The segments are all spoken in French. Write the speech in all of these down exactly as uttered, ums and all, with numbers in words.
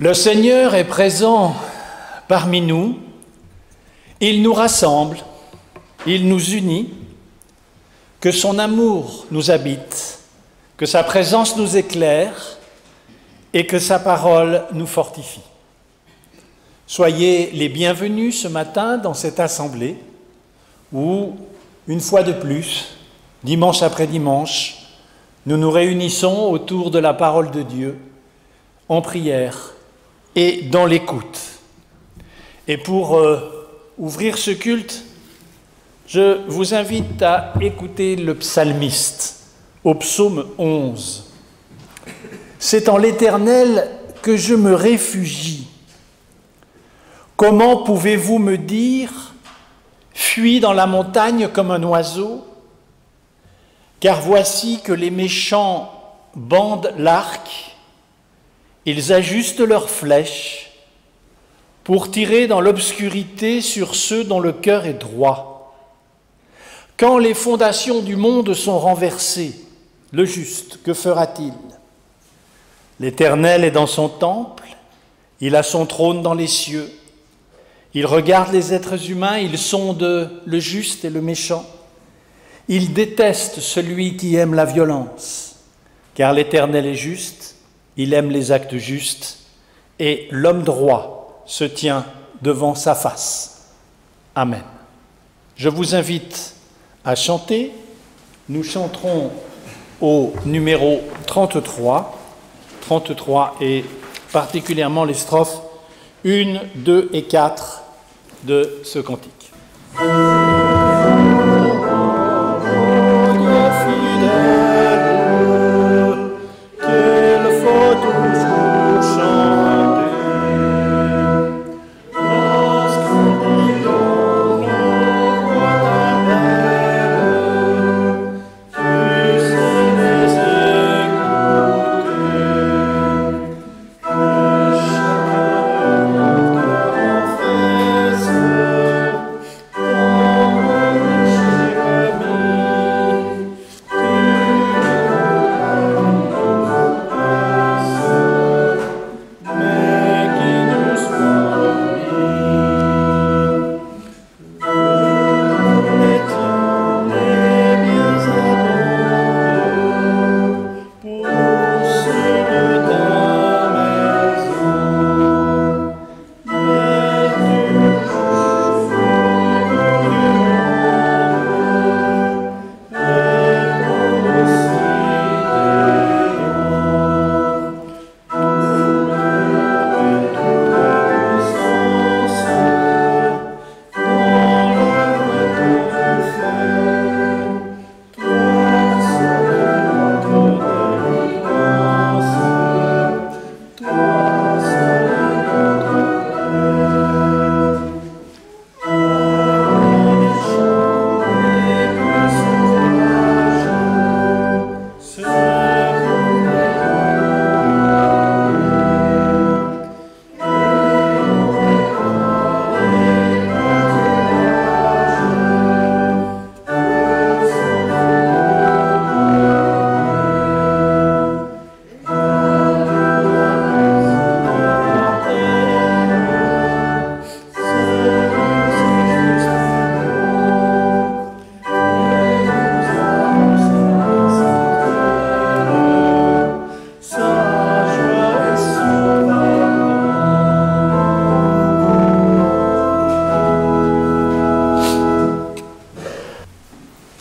Le Seigneur est présent parmi nous, il nous rassemble, il nous unit, que son amour nous habite, que sa présence nous éclaire et que sa parole nous fortifie. Soyez les bienvenus ce matin dans cette assemblée où, une fois de plus, dimanche après dimanche, nous nous réunissons autour de la parole de Dieu, en prière et dans l'écoute. Et pour euh, ouvrir ce culte, je vous invite à écouter le psalmiste au psaume onze. « C'est en l'Éternel que je me réfugie. Comment pouvez-vous me dire, fuis dans la montagne comme un oiseau, car voici que les méchants bandent l'arc, ils ajustent leurs flèches pour tirer dans l'obscurité sur ceux dont le cœur est droit. Quand les fondations du monde sont renversées, le juste, que fera-t-il? L'Éternel est dans son temple, il a son trône dans les cieux. Il regarde les êtres humains, il sonde le juste et le méchant. Il déteste celui qui aime la violence, car l'Éternel est juste, il aime les actes justes, et l'homme droit se tient devant sa face. Amen. Je vous invite à chanter. Nous chanterons au numéro trente-trois, trente-trois, et particulièrement les strophes un, deux et quatre de ce cantique.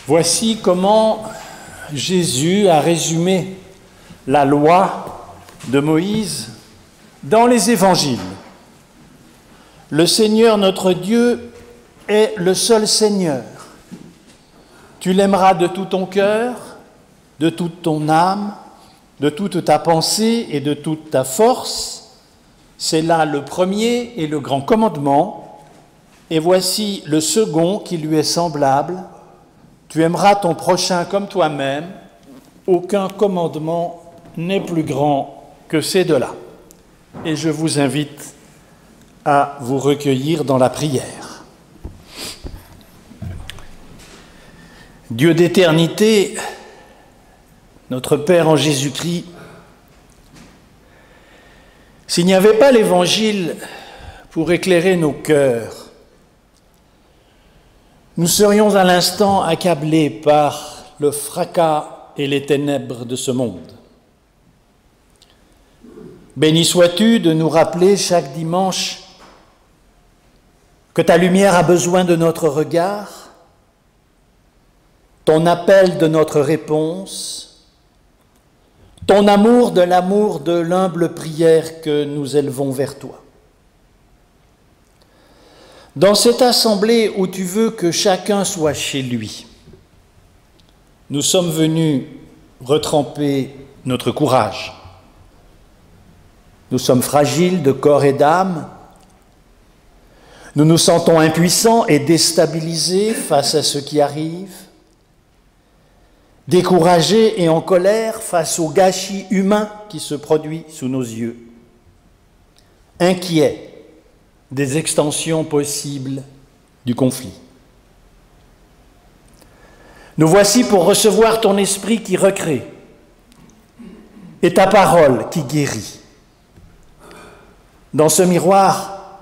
Voici comment Jésus a résumé la loi de Moïse dans les évangiles. Le Seigneur notre Dieu est le seul Seigneur. Tu l'aimeras de tout ton cœur, de toute ton âme, de toute ta pensée et de toute ta force. C'est là le premier et le grand commandement. Et voici le second qui lui est semblable. Tu aimeras ton prochain comme toi-même. Aucun commandement n'est plus grand que ces deux-là. Et je vous invite à vous recueillir dans la prière. Dieu d'éternité, notre Père en Jésus-Christ, S'il n'y avait pas l'Évangile pour éclairer nos cœurs, nous serions à l'instant accablés par le fracas et les ténèbres de ce monde. Béni sois-tu de nous rappeler chaque dimanche que ta lumière a besoin de notre regard, ton appel de notre réponse, ton amour de l'amour de l'humble prière que nous élevons vers toi. Dans cette assemblée où tu veux que chacun soit chez lui, nous sommes venus retremper notre courage. Nous sommes fragiles de corps et d'âme. Nous nous sentons impuissants et déstabilisés face à ce qui arrive. Découragés et en colère face au gâchis humain qui se produit sous nos yeux, inquiets des extensions possibles du conflit. Nous voici pour recevoir ton esprit qui recrée et ta parole qui guérit. Dans ce miroir,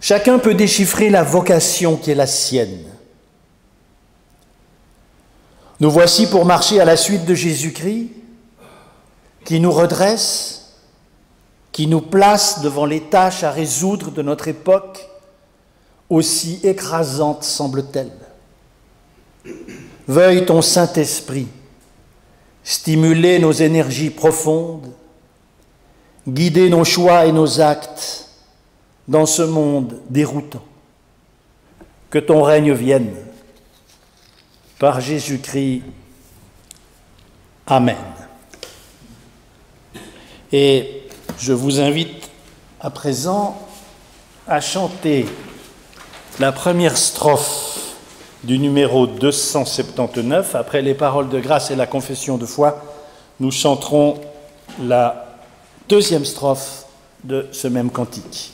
chacun peut déchiffrer la vocation qui est la sienne. Nous voici pour marcher à la suite de Jésus-Christ, qui nous redresse, qui nous place devant les tâches à résoudre de notre époque, aussi écrasante semble-t-elle. Veuille ton Saint-Esprit stimuler nos énergies profondes, guider nos choix et nos actes dans ce monde déroutant. Que ton règne vienne. Par Jésus-Christ. Amen. Et je vous invite à présent à chanter la première strophe du numéro deux cent soixante-dix-neuf. Après les paroles de grâce et la confession de foi, nous chanterons la deuxième strophe de ce même cantique.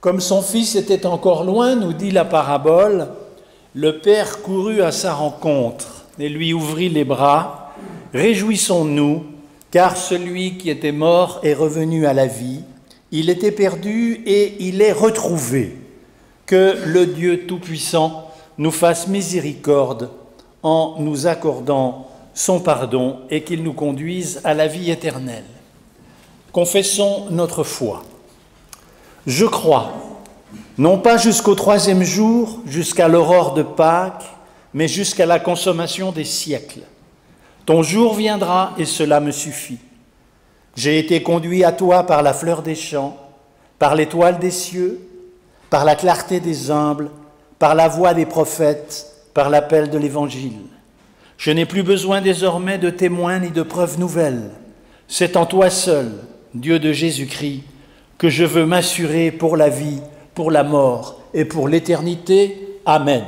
Comme son fils était encore loin, nous dit la parabole, le Père courut à sa rencontre et lui ouvrit les bras. Réjouissons-nous, car celui qui était mort est revenu à la vie. Il était perdu et il est retrouvé. Que le Dieu Tout-Puissant nous fasse miséricorde en nous accordant son pardon et qu'il nous conduise à la vie éternelle. Confessons notre foi. Je crois, non pas jusqu'au troisième jour, jusqu'à l'aurore de Pâques, mais jusqu'à la consommation des siècles. Ton jour viendra et cela me suffit. J'ai été conduit à toi par la fleur des champs, par l'étoile des cieux, par la clarté des humbles, par la voix des prophètes, par l'appel de l'Évangile. Je n'ai plus besoin désormais de témoins ni de preuves nouvelles. C'est en toi seul, Dieu de Jésus-Christ, que je veux m'assurer pour la vie, pour la mort et pour l'éternité. Amen.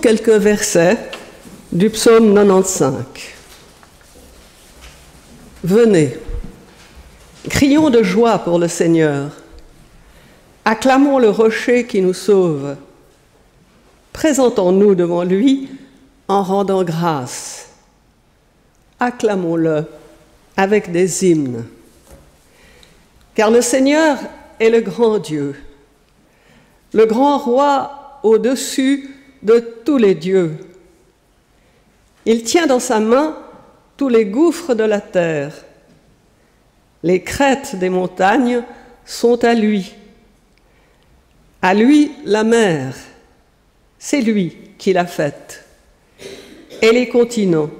Quelques versets du psaume quatre-vingt-quinze. Venez, crions de joie pour le Seigneur, acclamons le rocher qui nous sauve, présentons-nous devant lui en rendant grâce, acclamons-le avec des hymnes. Car le Seigneur est le grand Dieu, le grand roi au-dessus de tous les dieux. Il tient dans sa main tous les gouffres de la terre. Les crêtes des montagnes sont à lui. À lui la mer, c'est lui qui l'a faite. Et les continents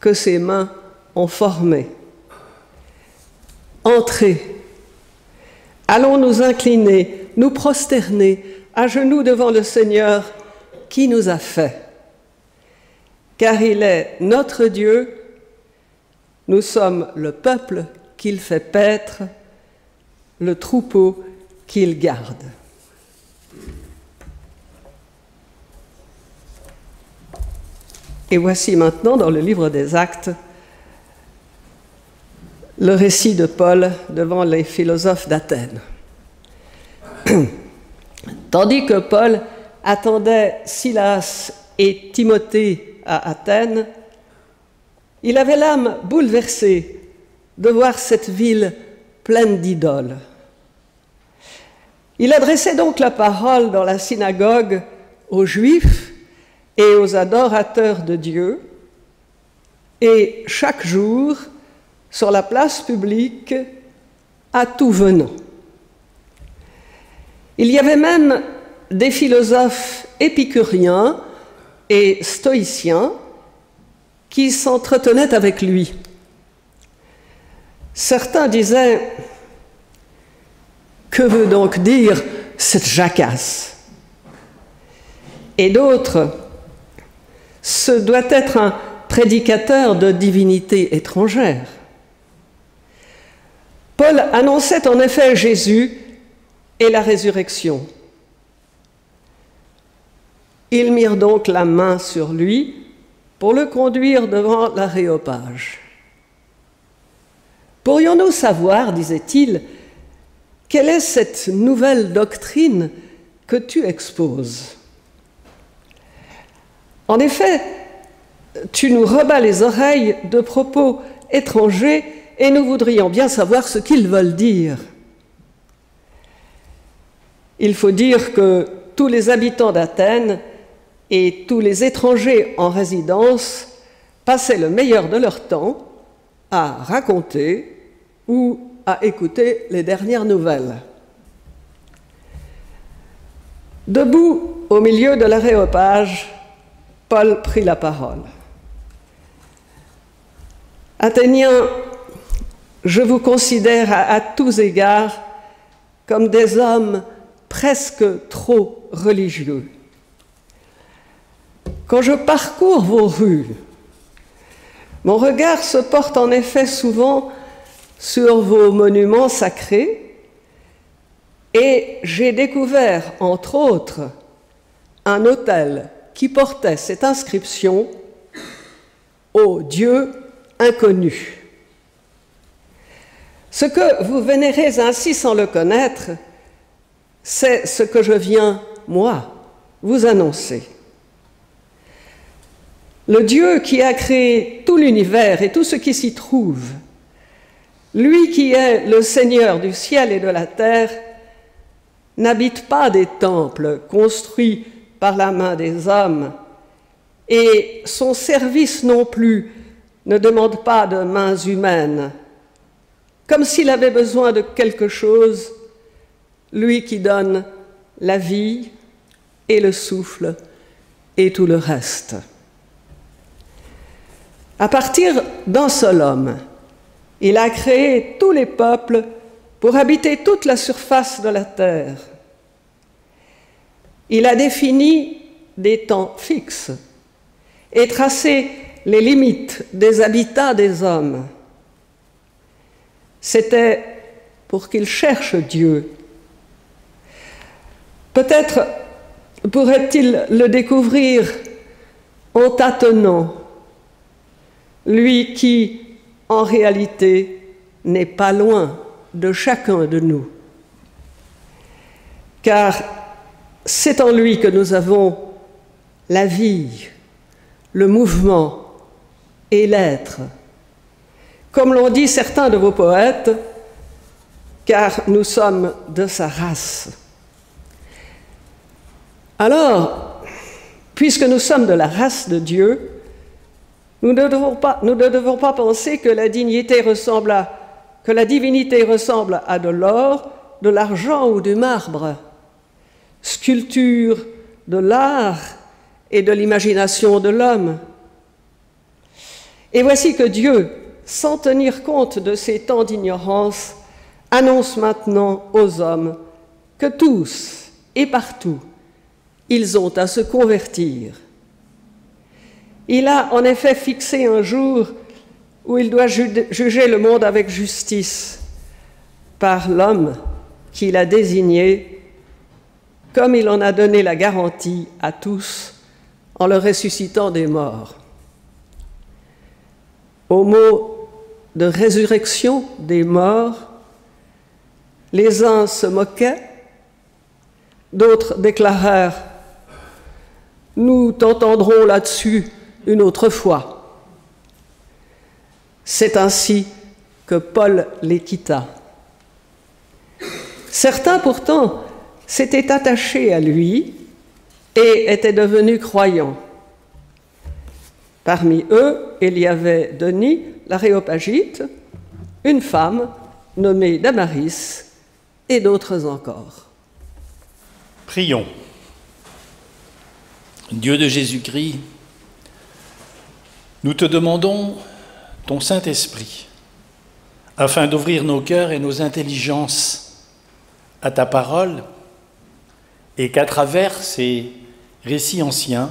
que ses mains ont formés. Entrez, allons nous incliner, nous prosterner à genoux devant le Seigneur qui nous a fait. Car il est notre Dieu, nous sommes le peuple qu'il fait paître, le troupeau qu'il garde. Et voici maintenant dans le livre des Actes le récit de Paul devant les philosophes d'Athènes. Tandis que Paul attendait Silas et Timothée à Athènes, il avait l'âme bouleversée de voir cette ville pleine d'idoles. Il adressait donc la parole dans la synagogue aux Juifs et aux adorateurs de Dieu, et chaque jour, sur la place publique, à tout venant. Il y avait même des philosophes épicuriens et stoïciens qui s'entretenaient avec lui. Certains disaient « Que veut donc dire cette jacasse ?» Et d'autres « Ce doit être un prédicateur de divinités étrangères. » Paul annonçait en effet Jésus et la résurrection. Ils mirent donc la main sur lui pour le conduire devant l'aréopage. « Pourrions-nous savoir, disait-il, quelle est cette nouvelle doctrine que tu exposes ? En effet, tu nous rebats les oreilles de propos étrangers et nous voudrions bien savoir ce qu'ils veulent dire. » Il faut dire que tous les habitants d'Athènes et tous les étrangers en résidence passaient le meilleur de leur temps à raconter ou à écouter les dernières nouvelles. Debout au milieu de l'aréopage, Paul prit la parole. « Athéniens, je vous considère à, à tous égards comme des hommes presque trop religieux. Quand je parcours vos rues, mon regard se porte en effet souvent sur vos monuments sacrés et j'ai découvert, entre autres, un autel qui portait cette inscription « Ô Dieu inconnu ». Ce que vous vénérez ainsi sans le connaître, c'est ce que je viens, moi, vous annoncer. Le Dieu qui a créé tout l'univers et tout ce qui s'y trouve, lui qui est le Seigneur du ciel et de la terre, n'habite pas des temples construits par la main des hommes, et son service non plus ne demande pas de mains humaines. Comme s'il avait besoin de quelque chose, lui qui donne la vie et le souffle et tout le reste. À partir d'un seul homme, il a créé tous les peuples pour habiter toute la surface de la terre. Il a défini des temps fixes et tracé les limites des habitats des hommes. C'était pour qu'ils cherchent Dieu. Peut-être pourrait-il le découvrir en tâtonnant, lui qui, en réalité, n'est pas loin de chacun de nous. Car c'est en lui que nous avons la vie, le mouvement et l'être. Comme l'ont dit certains de vos poètes, car nous sommes de sa race. Alors, puisque nous sommes de la race de Dieu, nous ne devons pas, nous ne devons pas penser que la dignité ressemble à, que la divinité ressemble à de l'or, de l'argent ou du marbre. Sculpture de l'art et de l'imagination de l'homme. Et voici que Dieu, sans tenir compte de ces temps d'ignorance, annonce maintenant aux hommes que tous et partout, ils ont à se convertir. Il a en effet fixé un jour où il doit juger le monde avec justice par l'homme qu'il a désigné, comme il en a donné la garantie à tous en le ressuscitant des morts. Au mot de résurrection des morts, les uns se moquaient, d'autres déclarèrent « Nous t'entendrons là-dessus une autre fois ». C'est ainsi que Paul les quitta. Certains pourtant s'étaient attachés à lui et étaient devenus croyants. Parmi eux, il y avait Denis, l'aréopagite, une femme nommée Damaris et d'autres encore. Prions. Dieu de Jésus-Christ, nous te demandons ton Saint-Esprit afin d'ouvrir nos cœurs et nos intelligences à ta parole et qu'à travers ces récits anciens,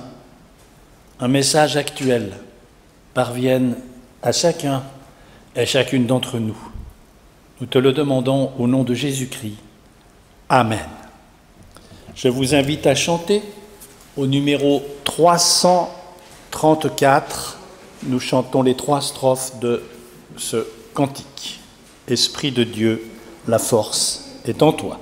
un message actuel parvienne à chacun et à chacune d'entre nous. Nous te le demandons au nom de Jésus-Christ. Amen. Je vous invite à chanter au numéro trois cent trente-quatre. Nous chantons les trois strophes de ce cantique. Esprit de Dieu, la force est en toi.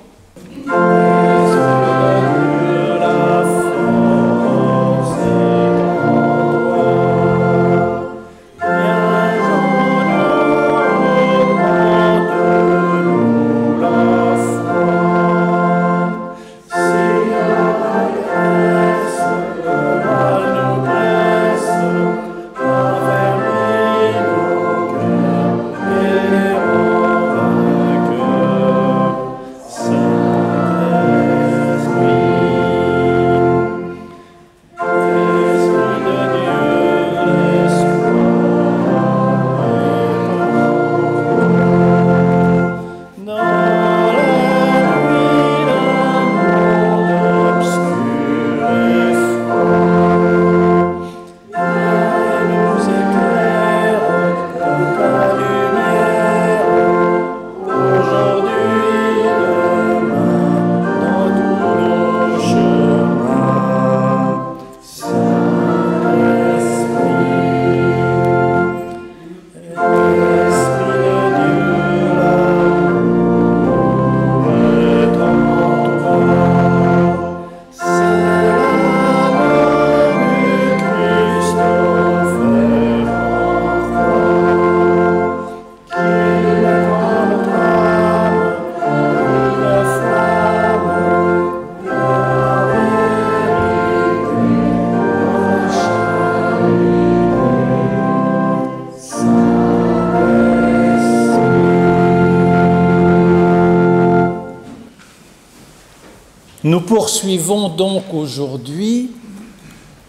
Nous poursuivons donc aujourd'hui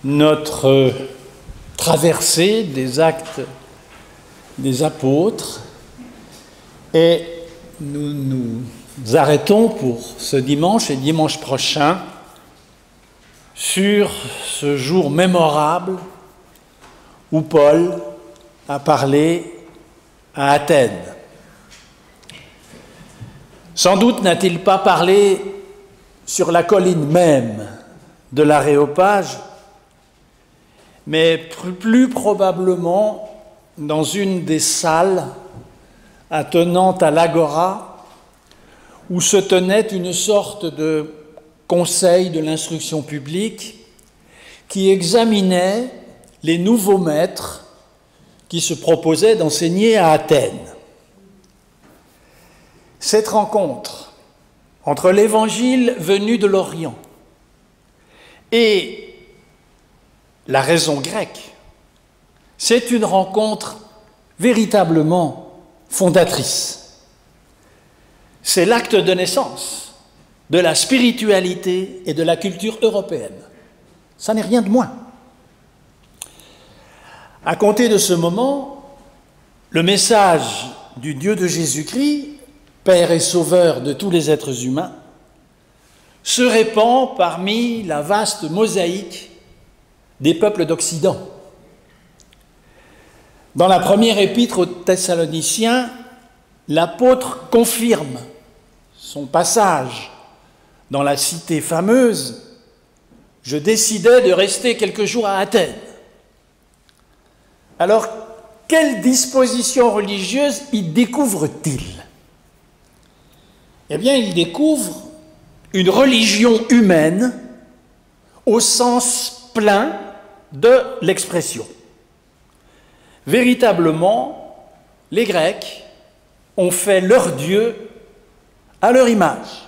notre traversée des actes des apôtres et nous nous arrêtons pour ce dimanche et dimanche prochain sur ce jour mémorable où Paul a parlé à Athènes. Sans doute n'a-t-il pas parlé sur la colline même de l'Aréopage, mais plus probablement dans une des salles attenant à l'agora, où se tenait une sorte de conseil de l'instruction publique qui examinait les nouveaux maîtres qui se proposaient d'enseigner à Athènes. Cette rencontre entre l'Évangile venu de l'Orient et la raison grecque, c'est une rencontre véritablement fondatrice. C'est l'acte de naissance de la spiritualité et de la culture européenne. Ça n'est rien de moins. À compter de ce moment, le message du Dieu de Jésus-Christ, Père et Sauveur de tous les êtres humains, se répand parmi la vaste mosaïque des peuples d'Occident. Dans la première épître aux Thessaloniciens, l'apôtre confirme son passage dans la cité fameuse. Je décidai de rester quelques jours à Athènes. Alors, quelles dispositions religieuses y découvre-t-il? Eh bien, il découvre une religion humaine au sens plein de l'expression. Véritablement, les Grecs ont fait leur Dieu à leur image.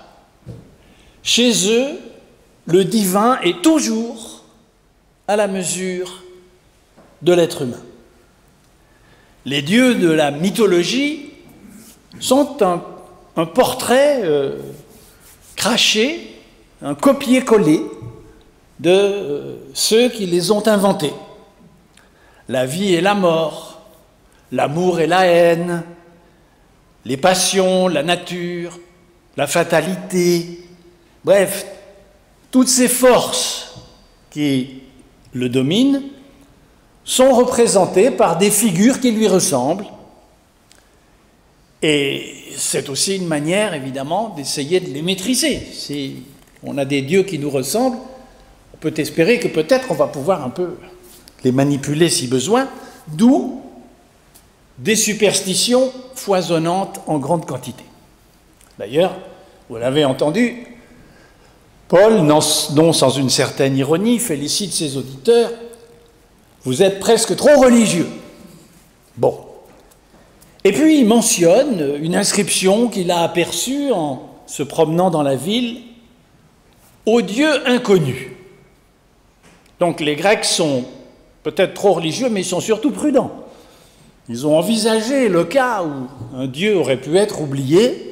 Chez eux, le divin est toujours à la mesure de l'être humain. Les dieux de la mythologie sont un, un portrait euh, craché, un copier-coller de euh, ceux qui les ont inventés. La vie et la mort, l'amour et la haine, les passions, la nature, la fatalité, bref, toutes ces forces qui le dominent sont représentées par des figures qui lui ressemblent. Et c'est aussi une manière, évidemment, d'essayer de les maîtriser. Si on a des dieux qui nous ressemblent, on peut espérer que peut-être on va pouvoir un peu les manipuler si besoin, d'où des superstitions foisonnantes en grande quantité. D'ailleurs, vous l'avez entendu, Paul, non sans une certaine ironie, félicite ses auditeurs. Vous êtes presque trop religieux. Bon. Et puis il mentionne une inscription qu'il a aperçue en se promenant dans la ville, au Dieu inconnu. Donc les Grecs sont peut-être trop religieux, mais ils sont surtout prudents. Ils ont envisagé le cas où un Dieu aurait pu être oublié,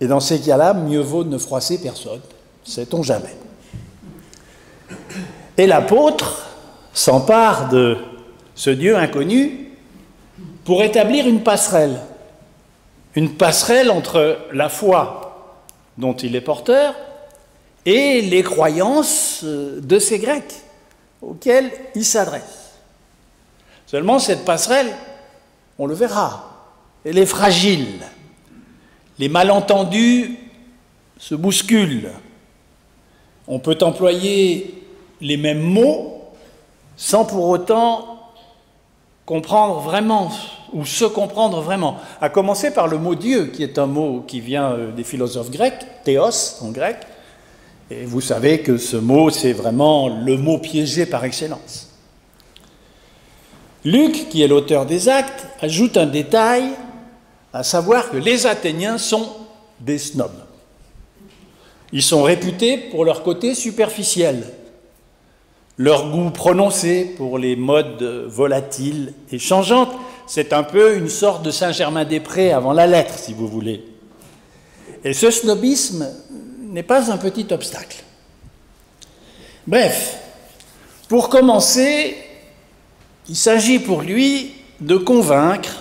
et dans ces cas-là, mieux vaut ne froisser personne. Sait-on jamais. Et l'apôtre s'empare de ce Dieu inconnu pour établir une passerelle. Une passerelle entre la foi dont il est porteur et les croyances de ces Grecs auxquels il s'adresse. Seulement, cette passerelle, on le verra, elle est fragile. Les malentendus se bousculent. On peut employer les mêmes mots sans pour autant comprendre vraiment, ou se comprendre vraiment. À commencer par le mot « Dieu », qui est un mot qui vient des philosophes grecs, « théos » en grec. Et vous savez que ce mot, c'est vraiment le mot piégé par excellence. Luc, qui est l'auteur des Actes, ajoute un détail, à savoir que les Athéniens sont des snobs. Ils sont réputés pour leur côté superficiel, leur goût prononcé pour les modes volatiles et changeantes. C'est un peu une sorte de Saint-Germain-des-Prés avant la lettre, si vous voulez. Et ce snobisme n'est pas un petit obstacle. Bref, pour commencer, il s'agit pour lui de convaincre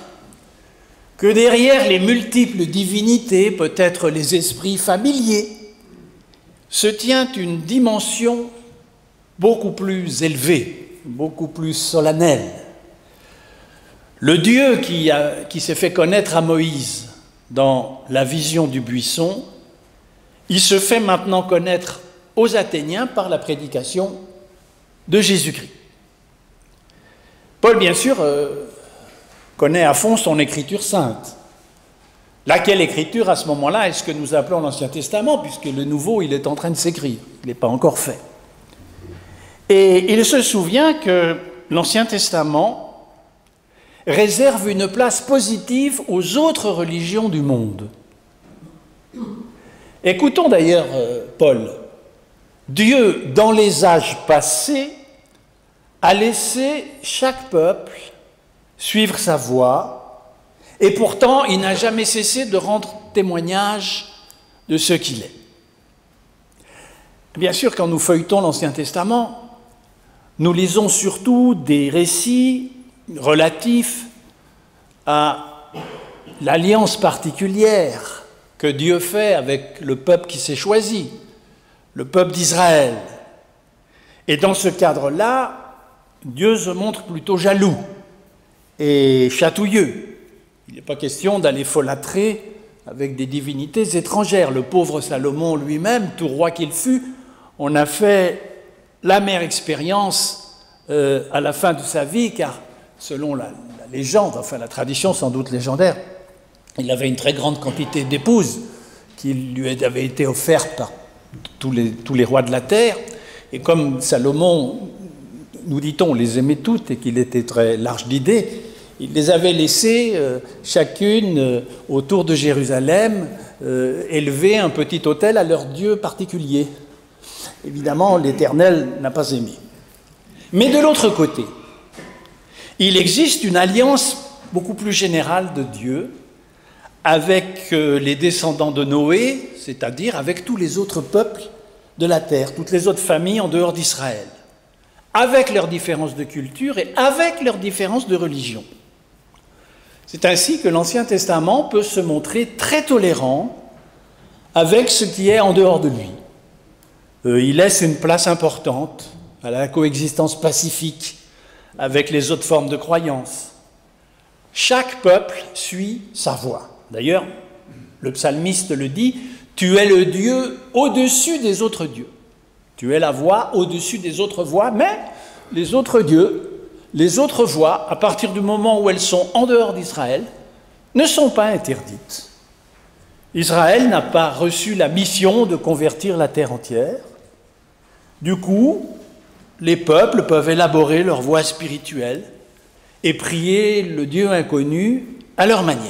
que derrière les multiples divinités, peut-être les esprits familiers, se tient une dimension beaucoup plus élevée, beaucoup plus solennelle. Le Dieu qui, qui s'est fait connaître à Moïse dans la vision du buisson, il se fait maintenant connaître aux Athéniens par la prédication de Jésus-Christ. Paul, bien sûr, euh, connaît à fond son écriture sainte. Laquelle écriture, à ce moment-là, est-ce que nous appelons l'Ancien Testament, puisque le Nouveau, il est en train de s'écrire, il n'est pas encore fait. Et il se souvient que l'Ancien Testament réserve une place positive aux autres religions du monde. Écoutons d'ailleurs Paul. Dieu, dans les âges passés, a laissé chaque peuple suivre sa voie, et pourtant il n'a jamais cessé de rendre témoignage de ce qu'il est. Bien sûr, quand nous feuilletons l'Ancien Testament, nous lisons surtout des récits relatifs à l'alliance particulière que Dieu fait avec le peuple qui s'est choisi, le peuple d'Israël. Et dans ce cadre-là, Dieu se montre plutôt jaloux et chatouilleux. Il n'est pas question d'aller folâtrer avec des divinités étrangères. Le pauvre Salomon lui-même, tout roi qu'il fut, on a fait l'amère expérience euh, à la fin de sa vie, car selon la, la légende, enfin la tradition sans doute légendaire, il avait une très grande quantité d'épouses qui lui avaient été offertes par tous les, tous les rois de la terre. Et comme Salomon, nous dit-on, les aimait toutes et qu'il était très large d'idées, il les avait laissées euh, chacune euh, autour de Jérusalem euh, élever un petit autel à leur dieu particulier. Évidemment, l'Éternel n'a pas aimé. Mais de l'autre côté, il existe une alliance beaucoup plus générale de Dieu avec les descendants de Noé, c'est-à-dire avec tous les autres peuples de la terre, toutes les autres familles en dehors d'Israël, avec leurs différences de culture et avec leurs différences de religion. C'est ainsi que l'Ancien Testament peut se montrer très tolérant avec ce qui est en dehors de lui. Il laisse une place importante à la coexistence pacifique avec les autres formes de croyance. Chaque peuple suit sa voie. D'ailleurs, le psalmiste le dit, « Tu es le Dieu au-dessus des autres dieux. » Tu es la voie au-dessus des autres voies, mais les autres dieux, les autres voies, à partir du moment où elles sont en dehors d'Israël, ne sont pas interdites. Israël n'a pas reçu la mission de convertir la terre entière. Du coup, les peuples peuvent élaborer leur voie spirituelle et prier le Dieu inconnu à leur manière.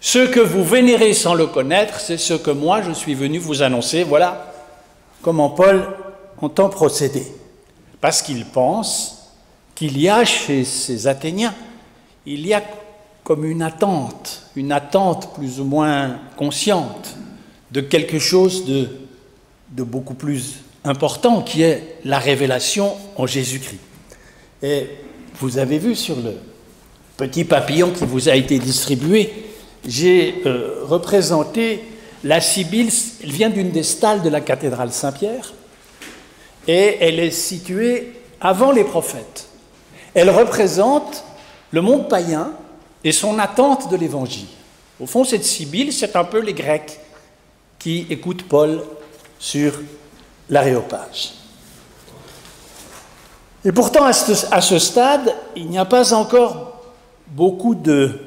Ce que vous vénérez sans le connaître, c'est ce que moi je suis venu vous annoncer. Voilà comment Paul entend procéder. Parce qu'il pense qu'il y a chez ces Athéniens, il y a comme une attente, une attente plus ou moins consciente de quelque chose de, de beaucoup plus important qui est la révélation en Jésus-Christ. Et vous avez vu sur le petit papillon qui vous a été distribué, j'ai euh, représenté la Sibylle. Elle vient d'une des stalles de la cathédrale Saint-Pierre et elle est située avant les prophètes. Elle représente le monde païen et son attente de l'Évangile. Au fond, cette Sibylle, c'est un peu les Grecs qui écoutent Paul sur l'aréopage. Et pourtant, à ce, à ce stade, il n'y a pas encore beaucoup de...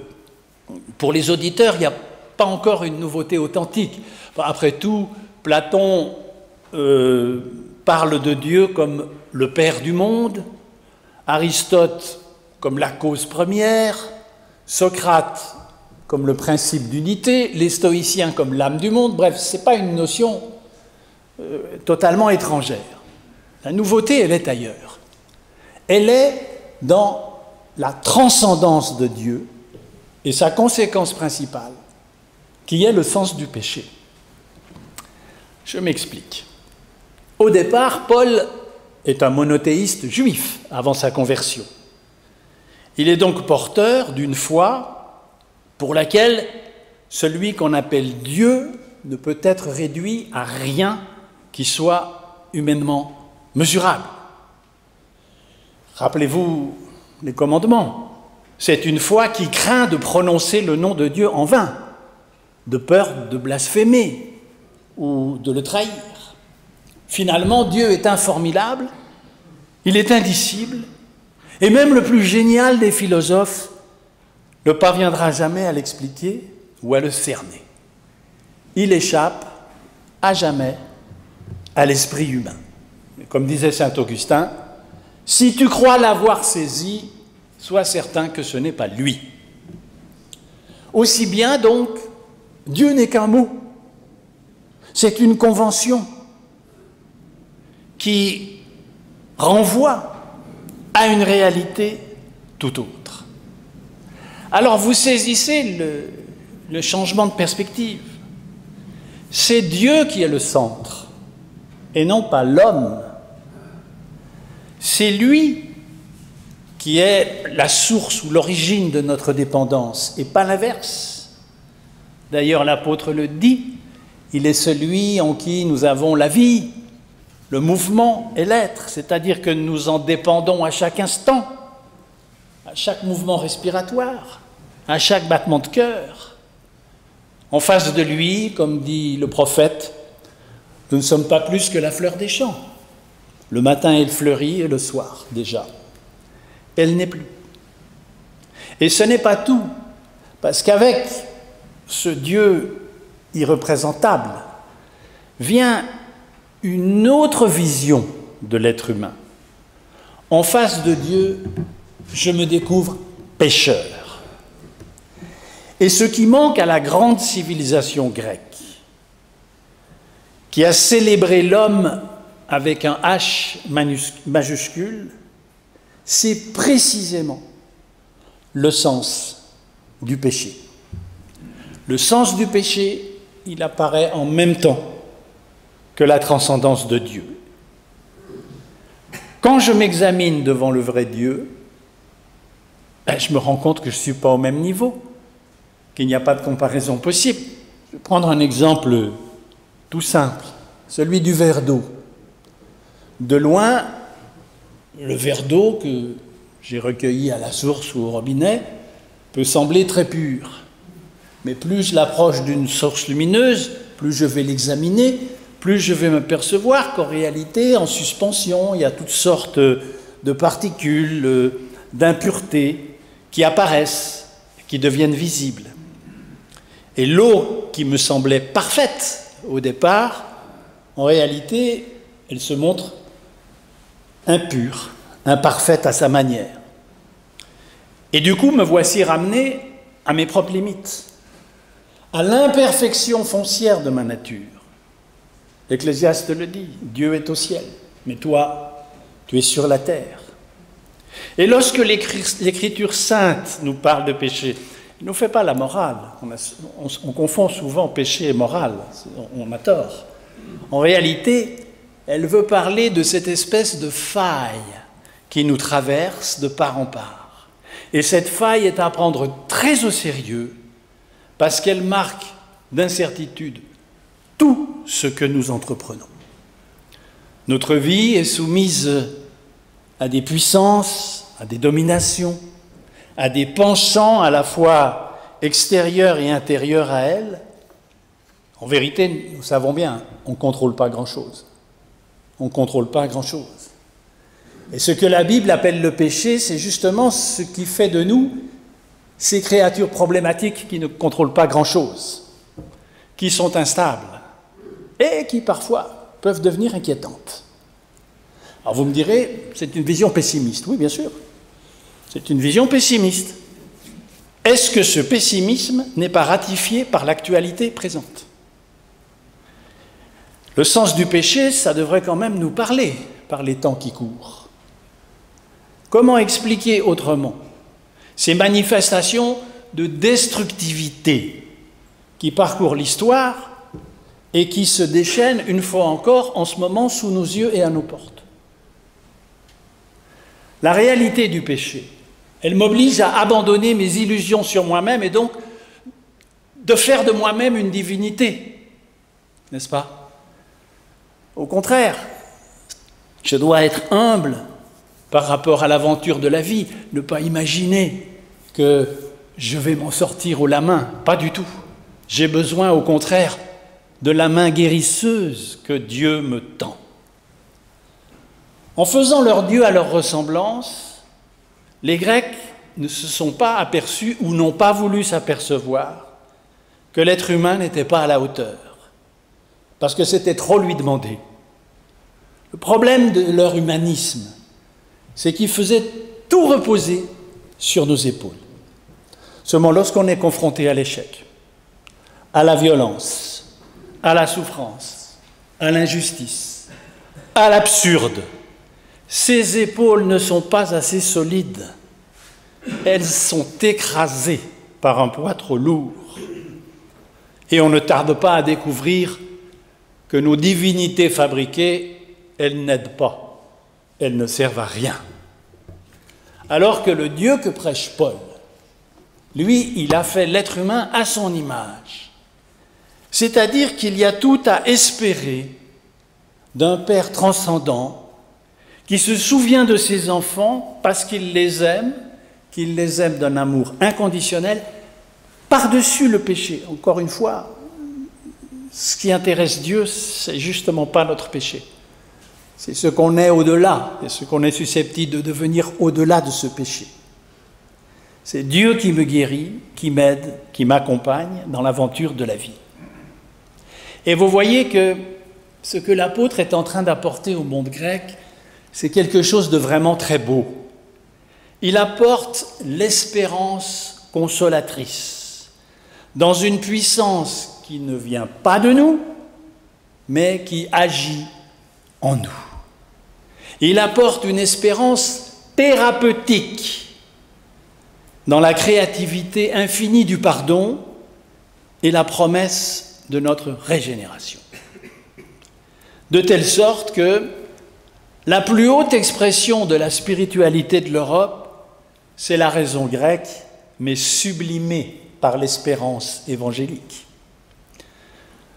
Pour les auditeurs, il n'y a pas encore une nouveauté authentique. Après tout, Platon euh, parle de Dieu comme le Père du monde, Aristote comme la cause première, Socrate comme le principe d'unité, les stoïciens comme l'âme du monde. Bref, ce n'est pas une notion euh, totalement étrangère. La nouveauté, elle est ailleurs. Elle est dans la transcendance de Dieu et sa conséquence principale, qui est le sens du péché. Je m'explique. Au départ, Paul est un monothéiste juif avant sa conversion. Il est donc porteur d'une foi pour laquelle celui qu'on appelle Dieu ne peut être réduit à rien qui soit humainement mesurable. Rappelez-vous les commandements. C'est une foi qui craint de prononcer le nom de Dieu en vain, de peur de blasphémer ou de le trahir. Finalement, Dieu est informulable, il est indicible, Et même le plus génial des philosophes ne parviendra jamais à l'expliquer ou à le cerner. Il échappe à jamais à l'esprit humain. Comme disait saint Augustin, « Si tu crois l'avoir saisi, sois certain que ce n'est pas lui. » Aussi bien donc, Dieu n'est qu'un mot. C'est une convention qui renvoie à une réalité tout autre. Alors vous saisissez le, le changement de perspective. C'est Dieu qui est le centre et non pas l'homme. C'est lui qui est la source ou l'origine de notre dépendance et pas l'inverse. D'ailleurs, l'apôtre le dit, il est celui en qui nous avons la vie, le mouvement et l'être, c'est-à-dire que nous en dépendons à chaque instant, à chaque mouvement respiratoire, à chaque battement de cœur. En face de lui, comme dit le prophète, nous ne sommes pas plus que la fleur des champs. Le matin, elle fleurit et le soir, déjà. Elle n'est plus. Et ce n'est pas tout, parce qu'avec ce Dieu irreprésentable vient une autre vision de l'être humain. En face de Dieu, je me découvre pécheur. Et ce qui manque à la grande civilisation grecque, qui a célébré l'homme avec un H majuscule, c'est précisément le sens du péché. Le sens du péché, il apparaît en même temps que la transcendance de Dieu. Quand je m'examine devant le vrai Dieu, ben je me rends compte que je ne suis pas au même niveau, qu'il n'y a pas de comparaison possible. Je vais prendre un exemple tout simple, celui du verre d'eau. De loin, le verre d'eau que j'ai recueilli à la source ou au robinet peut sembler très pur. Mais plus je l'approche d'une source lumineuse, plus je vais l'examiner, plus je vais m'apercevoir qu'en réalité, en suspension, il y a toutes sortes de particules, d'impuretés qui apparaissent, qui deviennent visibles. Et l'eau qui me semblait parfaite au départ, en réalité, elle se montre impure, imparfaite à sa manière. Et du coup, me voici ramené à mes propres limites, à l'imperfection foncière de ma nature. L'Ecclésiaste le dit, Dieu est au ciel, mais toi, tu es sur la terre. Et lorsque l'Écriture sainte nous parle de péché, elle ne nous fait pas la morale. On, a, on, on confond souvent péché et morale, on, on a tort. En réalité, elle veut parler de cette espèce de faille qui nous traverse de part en part. Et cette faille est à prendre très au sérieux, parce qu'elle marque d'incertitude tout ce que nous entreprenons. Notre vie est soumise à des puissances, à des dominations, à des penchants à la fois extérieurs et intérieurs à elle. En vérité, nous savons bien, on ne contrôle pas grand-chose. On ne contrôle pas grand-chose. Et ce que la Bible appelle le péché, c'est justement ce qui fait de nous ces créatures problématiques qui ne contrôlent pas grand-chose, qui sont instables et qui parfois peuvent devenir inquiétantes. Alors vous me direz, c'est une vision pessimiste. Oui, bien sûr, c'est une vision pessimiste. Est-ce que ce pessimisme n'est pas ratifié par l'actualité présente? Le sens du péché, ça devrait quand même nous parler par les temps qui courent. Comment expliquer autrement ces manifestations de destructivité qui parcourent l'histoire et qui se déchaînent une fois encore en ce moment sous nos yeux et à nos portes? La réalité du péché, elle m'oblige à abandonner mes illusions sur moi-même et donc de faire de moi-même une divinité, n'est-ce pas? Au contraire, je dois être humble par rapport à l'aventure de la vie, ne pas imaginer que je vais m'en sortir haut la main, pas du tout. J'ai besoin au contraire de la main guérisseuse que Dieu me tend. En faisant leur Dieu à leur ressemblance, les Grecs ne se sont pas aperçus ou n'ont pas voulu s'apercevoir que l'être humain n'était pas à la hauteur, parce que c'était trop lui demander. Le problème de leur humanisme, c'est qu'ils faisaient tout reposer sur nos épaules. Seulement, lorsqu'on est confronté à l'échec, à la violence, à la souffrance, à l'injustice, à l'absurde, ces épaules ne sont pas assez solides. Elles sont écrasées par un poids trop lourd. Et on ne tarde pas à découvrir que nos divinités fabriquées, elles n'aident pas, elles ne servent à rien. Alors que le Dieu que prêche Paul, lui, il a fait l'être humain à son image. C'est-à-dire qu'il y a tout à espérer d'un Père transcendant qui se souvient de ses enfants parce qu'il les aime, qu'il les aime d'un amour inconditionnel, par-dessus le péché. Encore une fois, ce qui intéresse Dieu, c'est justement pas notre péché. C'est ce qu'on est au-delà, et ce qu'on est susceptible de devenir au-delà de ce péché. C'est Dieu qui me guérit, qui m'aide, qui m'accompagne dans l'aventure de la vie. Et vous voyez que ce que l'apôtre est en train d'apporter au monde grec, c'est quelque chose de vraiment très beau. Il apporte l'espérance consolatrice, dans une puissance qui ne vient pas de nous, mais qui agit en nous. Il apporte une espérance thérapeutique dans la créativité infinie du pardon et la promesse de notre régénération. De telle sorte que la plus haute expression de la spiritualité de l'Europe, c'est la raison grecque, mais sublimée par l'espérance évangélique.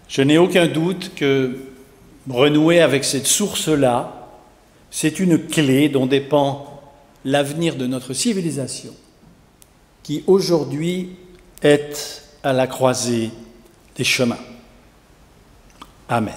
Je n'ai aucun doute que renouer avec cette source-là, c'est une clé dont dépend l'avenir de notre civilisation, qui aujourd'hui est à la croisée des chemins. Amen.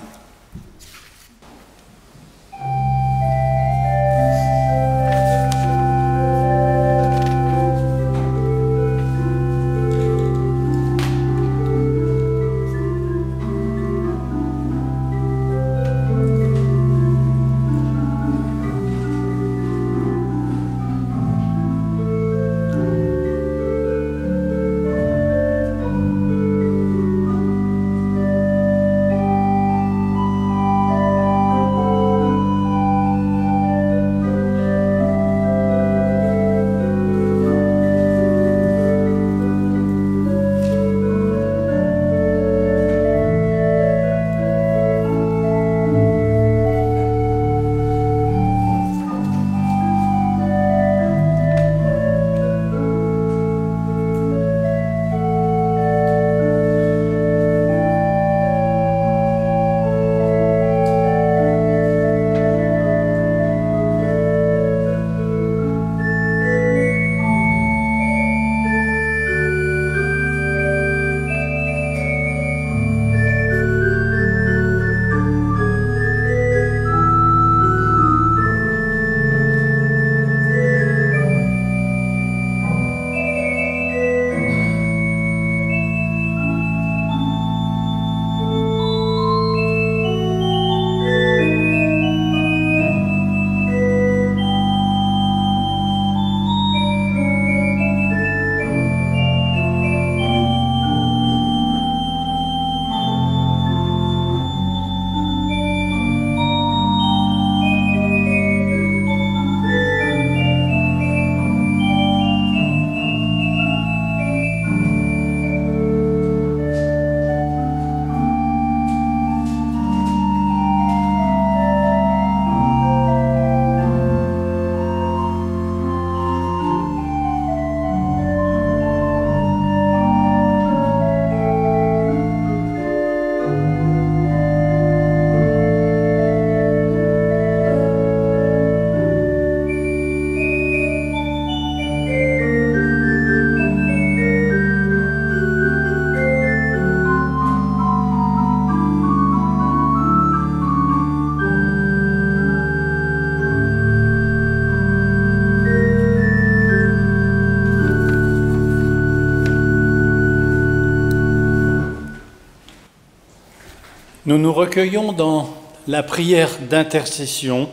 Nous nous recueillons dans la prière d'intercession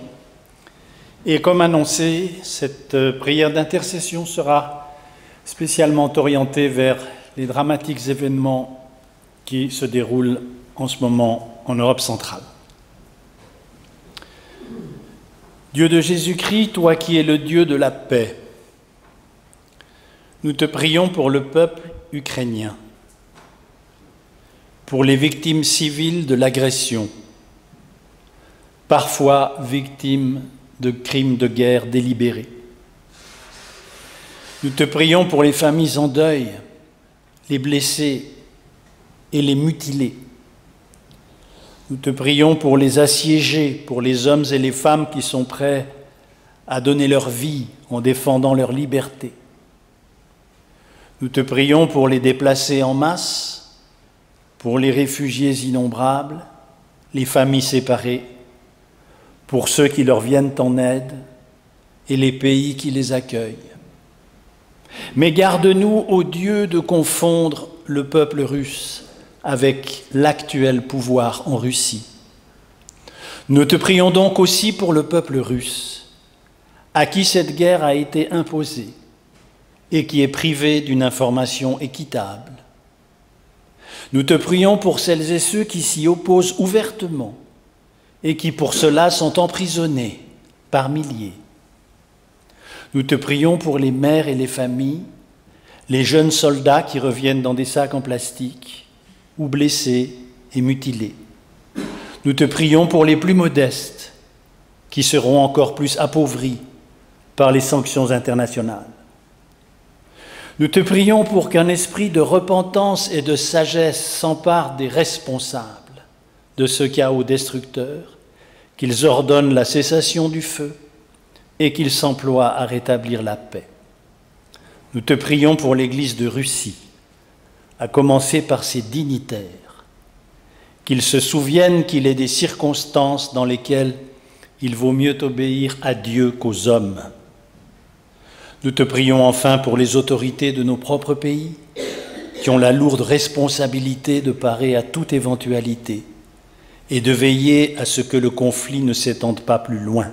et comme annoncé, cette prière d'intercession sera spécialement orientée vers les dramatiques événements qui se déroulent en ce moment en Europe centrale. Dieu de Jésus-Christ, toi qui es le Dieu de la paix, nous te prions pour le peuple ukrainien, pour les victimes civiles de l'agression, parfois victimes de crimes de guerre délibérés. Nous te prions pour les familles en deuil, les blessés et les mutilés. Nous te prions pour les assiégés, pour les hommes et les femmes qui sont prêts à donner leur vie en défendant leur liberté. Nous te prions pour les déplacés en masse, pour les réfugiés innombrables, les familles séparées, pour ceux qui leur viennent en aide et les pays qui les accueillent. Mais garde-nous, ô Dieu, de confondre le peuple russe avec l'actuel pouvoir en Russie. Nous te prions donc aussi pour le peuple russe, à qui cette guerre a été imposée et qui est privé d'une information équitable. Nous te prions pour celles et ceux qui s'y opposent ouvertement et qui pour cela sont emprisonnés par milliers. Nous te prions pour les mères et les familles, les jeunes soldats qui reviennent dans des sacs en plastique ou blessés et mutilés. Nous te prions pour les plus modestes qui seront encore plus appauvris par les sanctions internationales. Nous te prions pour qu'un esprit de repentance et de sagesse s'empare des responsables de ce chaos destructeur, qu'ils ordonnent la cessation du feu et qu'ils s'emploient à rétablir la paix. Nous te prions pour l'Église de Russie, à commencer par ses dignitaires, qu'ils se souviennent qu'il est des circonstances dans lesquelles il vaut mieux obéir à Dieu qu'aux hommes. Nous te prions enfin pour les autorités de nos propres pays, qui ont la lourde responsabilité de parer à toute éventualité et de veiller à ce que le conflit ne s'étende pas plus loin,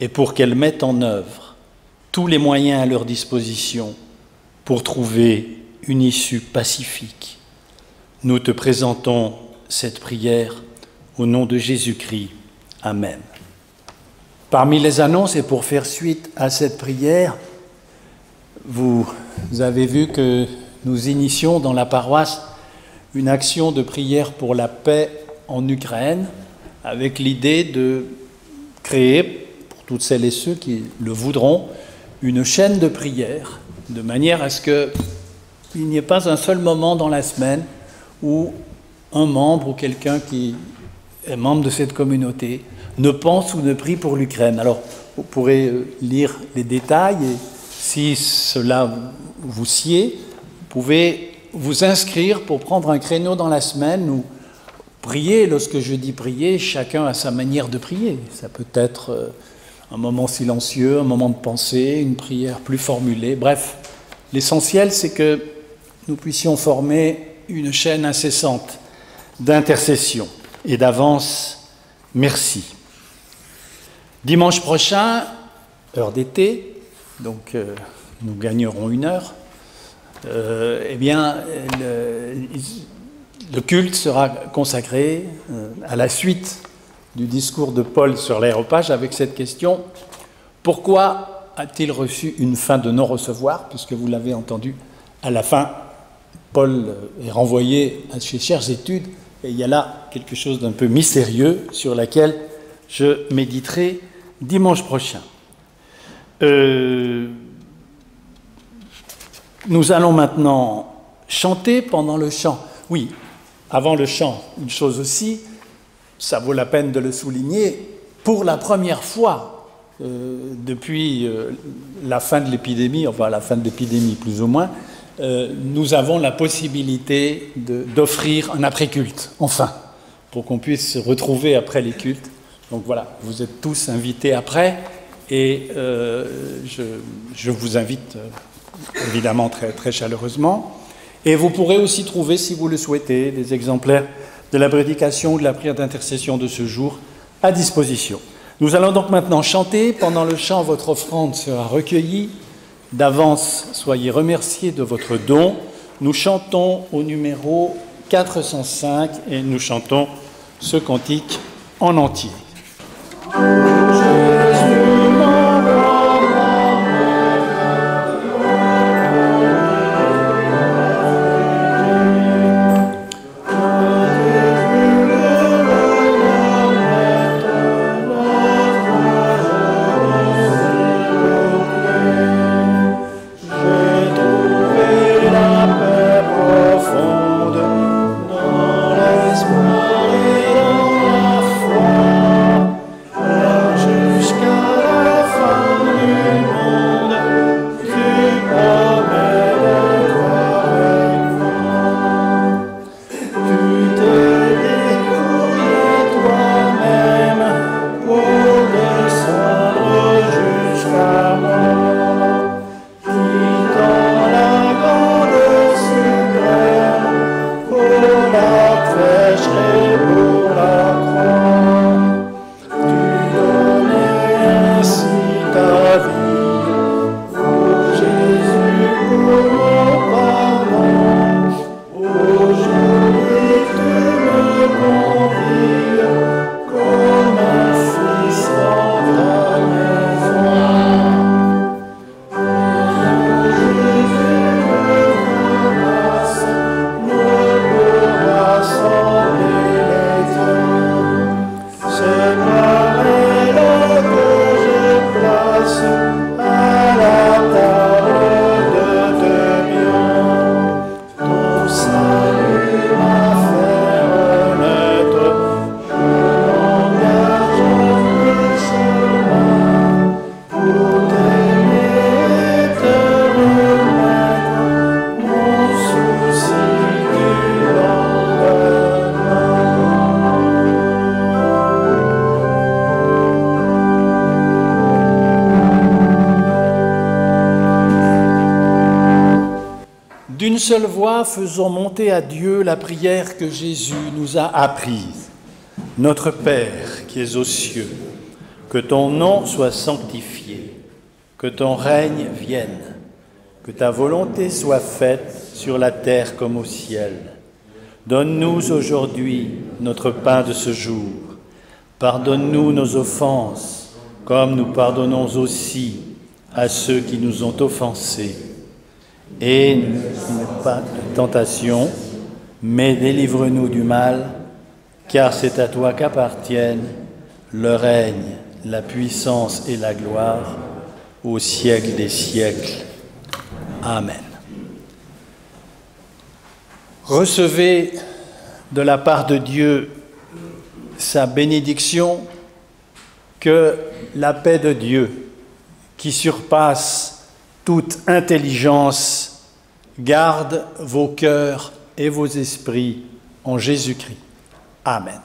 et pour qu'elles mettent en œuvre tous les moyens à leur disposition pour trouver une issue pacifique. Nous te présentons cette prière au nom de Jésus-Christ. Amen. Parmi les annonces, et pour faire suite à cette prière, vous avez vu que nous initions dans la paroisse une action de prière pour la paix en Ukraine, avec l'idée de créer, pour toutes celles et ceux qui le voudront, une chaîne de prière, de manière à ce qu'il n'y ait pas un seul moment dans la semaine où un membre ou quelqu'un qui est membre de cette communauté ne pense ou ne prie pour l'Ukraine. Alors, vous pourrez lire les détails, et si cela vous sied, vous pouvez vous inscrire pour prendre un créneau dans la semaine ou prier. Lorsque je dis prier, chacun a sa manière de prier. Ça peut être un moment silencieux, un moment de pensée, une prière plus formulée, bref. L'essentiel, c'est que nous puissions former une chaîne incessante d'intercession. Et d'avance, merci. Dimanche prochain, heure d'été, donc euh, nous gagnerons une heure, euh, eh bien, le, le culte sera consacré euh, à la suite du discours de Paul sur l'aréopage avec cette question « Pourquoi a-t-il reçu une fin de non-recevoir ?» Puisque vous l'avez entendu, à la fin, Paul est renvoyé à ses chères études, et il y a là quelque chose d'un peu mystérieux sur laquelle je méditerai dimanche prochain. Euh, nous allons maintenant chanter pendant le chant. Oui, avant le chant, une chose aussi, ça vaut la peine de le souligner, pour la première fois euh, depuis euh, la fin de l'épidémie, enfin la fin de l'épidémie plus ou moins, euh, nous avons la possibilité d'offrir un après-culte, enfin, pour qu'on puisse se retrouver après les cultes. Donc voilà, vous êtes tous invités après, et euh, je, je vous invite euh, évidemment très, très chaleureusement. Et vous pourrez aussi trouver, si vous le souhaitez, des exemplaires de la prédication ou de la prière d'intercession de ce jour à disposition. Nous allons donc maintenant chanter. Pendant le chant, votre offrande sera recueillie. D'avance, soyez remerciés de votre don. Nous chantons au numéro quatre cent cinq et nous chantons ce cantique en entier. D'une seule voix, faisons monter à Dieu la prière que Jésus nous a apprise. Notre Père qui es aux cieux, que ton nom soit sanctifié, que ton règne vienne, que ta volonté soit faite sur la terre comme au ciel. Donne-nous aujourd'hui notre pain de ce jour. Pardonne-nous nos offenses, comme nous pardonnons aussi à ceux qui nous ont offensés. Et ne nous mets pas de tentation, mais délivre-nous du mal, car c'est à toi qu'appartiennent le règne, la puissance et la gloire au siècle des siècles. Amen. Recevez de la part de Dieu sa bénédiction, que la paix de Dieu, qui surpasse toute intelligence, garde vos cœurs et vos esprits en Jésus-Christ. Amen.